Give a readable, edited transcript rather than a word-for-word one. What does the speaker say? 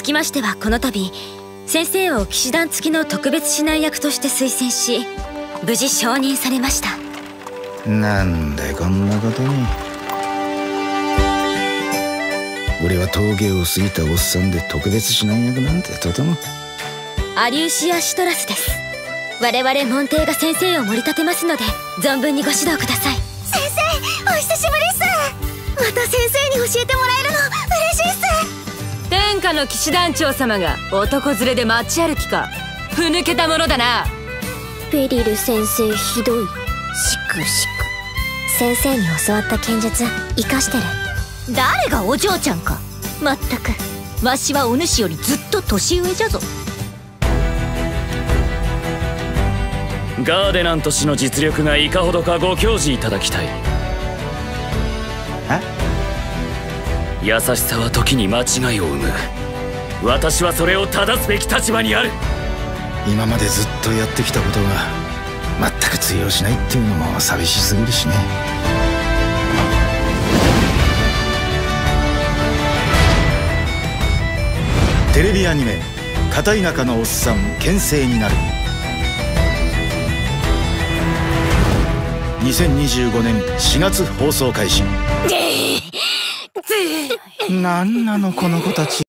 つきましてはこの度先生を騎士団付きの特別指南役として推薦し、無事承認されました。なんでこんなことに。俺は峠を過ぎたおっさんで特別指南役なんてとても。アリュシア・シトラスです。我々門弟が先生を盛り立てますので、存分にご指導ください。先生、お久しぶりっす。また先生に教えてもらえるの嬉しいっす。天下の騎士団長様が男連れで街歩きか。ふぬけたものだな。ペリル先生、ひどい。しくしく先生に教わった剣術生かしてる。誰がお嬢ちゃんか。まったく、わしはお主よりずっと年上じゃぞ。ガーデナント氏の実力がいかほどかご教示いただきたい。え？優しさは時に間違いを生む。私はそれを正すべき立場にある。今までずっとやってきたことが全く通用しないっていうのも寂しすぎるしね。テレビアニメ「片田舎のおっさん剣聖になる」2025年4月放送開始。何なのこの子たち。